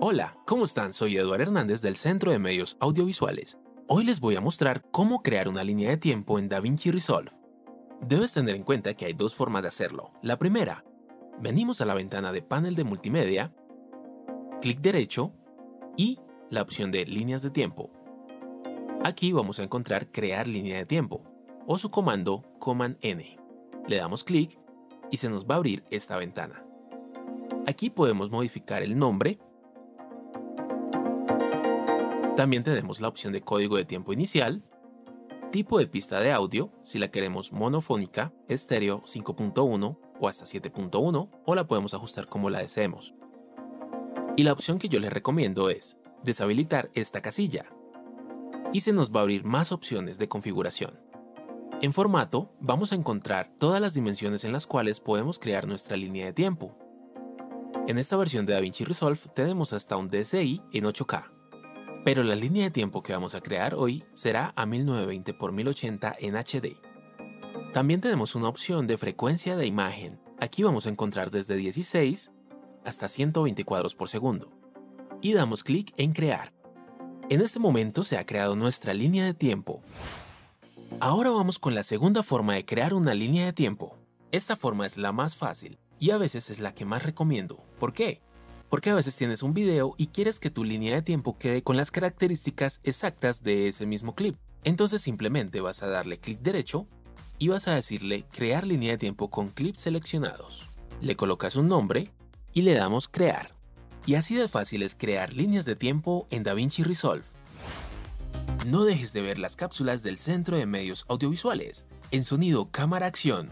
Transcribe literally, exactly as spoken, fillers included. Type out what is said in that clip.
Hola, ¿cómo están? Soy Eduardo Hernández del Centro de Medios Audiovisuales. Hoy les voy a mostrar cómo crear una línea de tiempo en DaVinci Resolve. Debes tener en cuenta que hay dos formas de hacerlo. La primera, venimos a la ventana de panel de multimedia, clic derecho y la opción de líneas de tiempo. Aquí vamos a encontrar crear línea de tiempo o su comando command N. Le damos clic y se nos va a abrir esta ventana. Aquí podemos modificar el nombre. También tenemos la opción de código de tiempo inicial, tipo de pista de audio, si la queremos monofónica, estéreo cinco punto uno o hasta siete punto uno, o la podemos ajustar como la deseemos. Y la opción que yo les recomiendo es deshabilitar esta casilla y se nos va a abrir más opciones de configuración. En formato vamos a encontrar todas las dimensiones en las cuales podemos crear nuestra línea de tiempo. En esta versión de DaVinci Resolve tenemos hasta un D C I en ocho K. Pero la línea de tiempo que vamos a crear hoy será a mil novecientos veinte por mil ochenta en H D. También tenemos una opción de frecuencia de imagen. Aquí vamos a encontrar desde dieciséis hasta ciento veinte cuadros por segundo. Y damos clic en crear. En este momento se ha creado nuestra línea de tiempo. Ahora vamos con la segunda forma de crear una línea de tiempo. Esta forma es la más fácil y a veces es la que más recomiendo. ¿Por qué? Porque a veces tienes un video y quieres que tu línea de tiempo quede con las características exactas de ese mismo clip. Entonces simplemente vas a darle clic derecho y vas a decirle crear línea de tiempo con clips seleccionados. Le colocas un nombre y le damos crear. Y así de fácil es crear líneas de tiempo en DaVinci Resolve. No dejes de ver las cápsulas del Centro de Medios Audiovisuales en Sonido Cámara Acción.